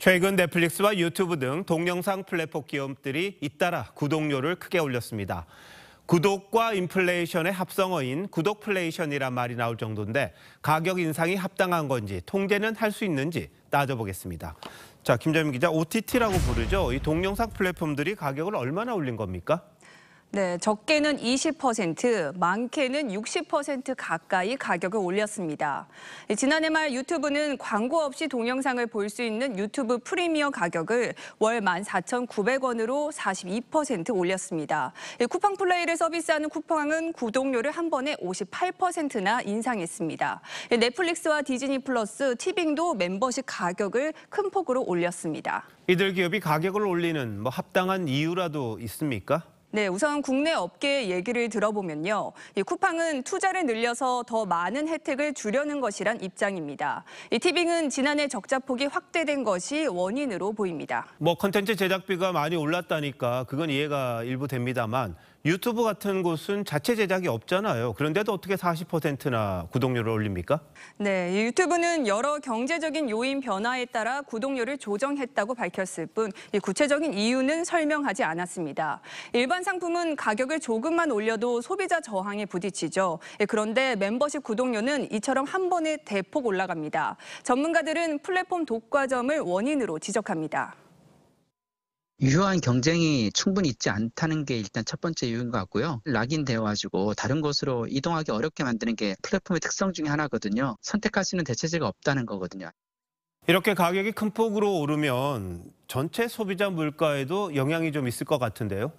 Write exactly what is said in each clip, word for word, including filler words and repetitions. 최근 넷플릭스와 유튜브 등 동영상 플랫폼 기업들이 잇따라 구독료를 크게 올렸습니다. 구독과 인플레이션의 합성어인 구독플레이션이란 말이 나올 정도인데 가격 인상이 합당한 건지 통제는 할 수 있는지 따져보겠습니다. 자, 김재민 기자, 오티티라고 부르죠. 이 동영상 플랫폼들이 가격을 얼마나 올린 겁니까? 네, 적게는 이십 퍼센트, 많게는 육십 퍼센트 가까이 가격을 올렸습니다. 지난해 말 유튜브는 광고 없이 동영상을 볼 수 있는 유튜브 프리미어 가격을 월 만 사천구백 원으로 사십이 퍼센트 올렸습니다. 쿠팡 플레이를 서비스하는 쿠팡은 구독료를 한 번에 오십팔 퍼센트나 인상했습니다. 넷플릭스와 디즈니 플러스, 티빙도 멤버십 가격을 큰 폭으로 올렸습니다. 이들 기업이 가격을 올리는 뭐 합당한 이유라도 있습니까? 네, 우선 국내 업계의 얘기를 들어보면요. 이 쿠팡은 투자를 늘려서 더 많은 혜택을 주려는 것이란 입장입니다. 이 티빙은 지난해 적자폭이 확대된 것이 원인으로 보입니다. 뭐 콘텐츠 제작비가 많이 올랐다니까 그건 이해가 일부 됩니다만 유튜브 같은 곳은 자체 제작이 없잖아요. 그런데도 어떻게 사십 퍼센트나 구독료를 올립니까? 네, 유튜브는 여러 경제적인 요인 변화에 따라 구독료를 조정했다고 밝혔을 뿐 구체적인 이유는 설명하지 않았습니다. 일반 상품은 가격을 조금만 올려도 소비자 저항에 부딪히죠. 그런데 멤버십 구독료는 이처럼 한 번에 대폭 올라갑니다. 전문가들은 플랫폼 독과점을 원인으로 지적합니다. 유효한 경쟁이 충분히 있지 않다는 게 일단 첫 번째 이유인 것 같고요. 락인되어가지고 다른 곳으로 이동하기 어렵게 만드는 게 플랫폼의 특성 중에 하나거든요. 선택할 수 있는 대체제가 없다는 거거든요. 이렇게 가격이 큰 폭으로 오르면 전체 소비자 물가에도 영향이 좀 있을 것 같은데요.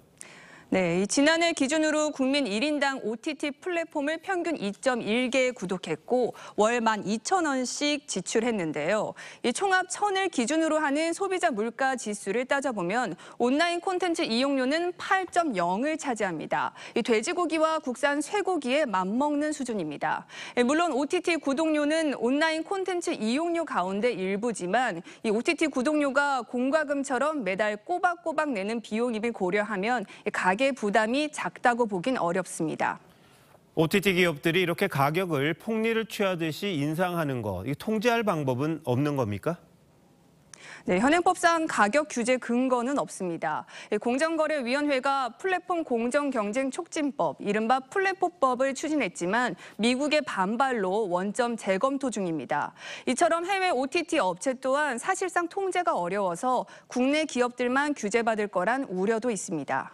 네, 지난해 기준으로 국민 일 인당 오티티 플랫폼을 평균 이 점 일 개 구독했고 월 만 이천 원씩 지출했는데요. 이 총합 천을 기준으로 하는 소비자 물가 지수를 따져보면 온라인 콘텐츠 이용료는 팔 점 영을 차지합니다. 이 돼지고기와 국산 쇠고기에 맞먹는 수준입니다. 물론 오티티 구독료는 온라인 콘텐츠 이용료 가운데 일부지만 이 오티티 구독료가 공과금처럼 매달 꼬박꼬박 내는 비용입을 고려하면 가격 부담이 작다고 보긴 어렵습니다. 오티티 기업들이 이렇게 가격을 폭리를 취하듯이 인상하는 거, 이 통제할 방법은 없는 겁니까? 네, 현행법상 가격 규제 근거는 없습니다. 공정거래위원회가 플랫폼 공정경쟁촉진법, 이른바 플랫폼법을 추진했지만 미국의 반발로 원점 재검토 중입니다. 이처럼 해외 오티티 업체 또한 사실상 통제가 어려워서 국내 기업들만 규제받을 거란 우려도 있습니다.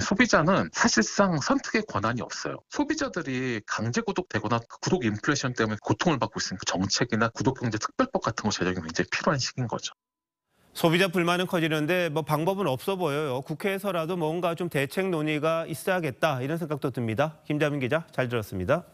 소비자는 사실상 선택의 권한이 없어요. 소비자들이 강제 구독되거나 구독 인플레이션 때문에 고통을 받고 있으니까 정책이나 구독경제특별법 같은 거 제정이 굉장히 필요한 시기인 거죠. 소비자 불만은 커지는데 뭐 방법은 없어 보여요. 국회에서라도 뭔가 좀 대책 논의가 있어야겠다 이런 생각도 듭니다. 김자민 기자, 잘 들었습니다.